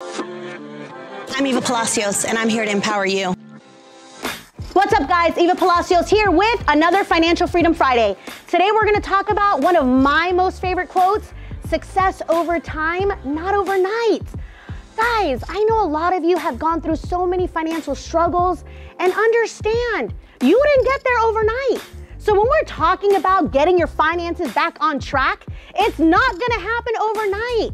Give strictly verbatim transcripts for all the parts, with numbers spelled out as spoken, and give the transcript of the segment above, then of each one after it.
I'm Eva Palacios, and I'm here to empower you. What's up, guys? Eva Palacios here with another Financial Freedom Friday. Today, we're gonna talk about one of my most favorite quotes, success over time, not overnight. Guys, I know a lot of you have gone through so many financial struggles, and understand, you didn't get there overnight. So when we're talking about getting your finances back on track, it's not gonna happen overnight,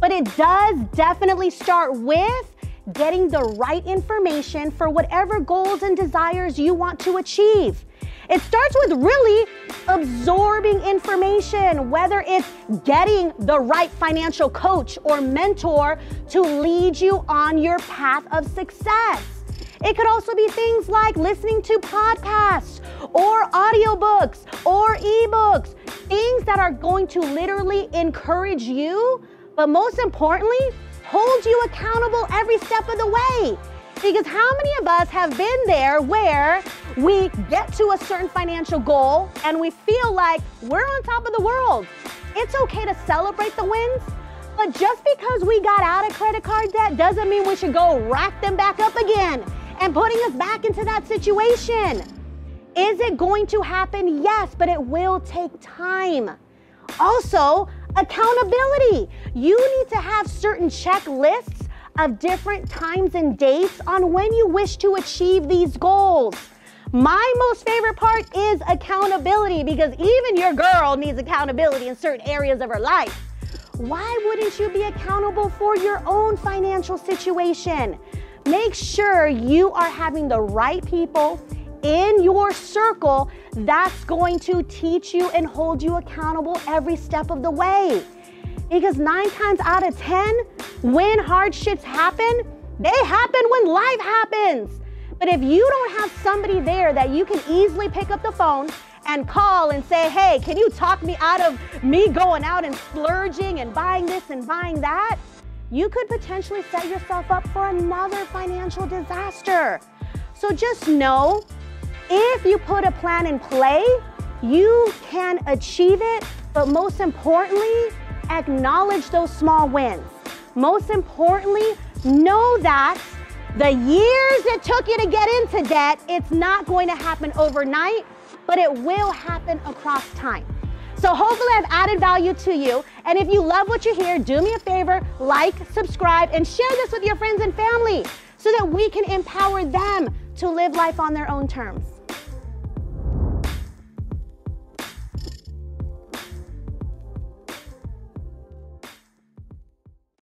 but it does definitely start with getting the right information for whatever goals and desires you want to achieve. It starts with really absorbing information, whether it's getting the right financial coach or mentor to lead you on your path of success. It could also be things like listening to podcasts or audiobooks or ebooks, things that are going to literally encourage you, but most importantly, hold you accountable every step of the way. Because how many of us have been there where we get to a certain financial goal and we feel like we're on top of the world? It's okay to celebrate the wins, but just because we got out of credit card debt doesn't mean we should go rack them back up again and putting us back into that situation. Is it going to happen? Yes, but it will take time. Also, accountability. You need to have certain checklists of different times and dates on when you wish to achieve these goals. My most favorite part is accountability, because even your girl needs accountability in certain areas of her life. Why wouldn't you be accountable for your own financial situation? Make sure you are having the right people in your circle that's going to teach you and hold you accountable every step of the way. Because nine times out of ten, when hardships happen, they happen when life happens. But if you don't have somebody there that you can easily pick up the phone and call and say, hey, can you talk me out of me going out and splurging and buying this and buying that? You could potentially set yourself up for another financial disaster. So just know, if you put a plan in play, you can achieve it, but most importantly, acknowledge those small wins. Most importantly, know that the years it took you to get into debt, it's not going to happen overnight, but it will happen across time. So hopefully I've added value to you. And if you love what you hear, do me a favor, like, subscribe, and share this with your friends and family so that we can empower them to live life on their own terms.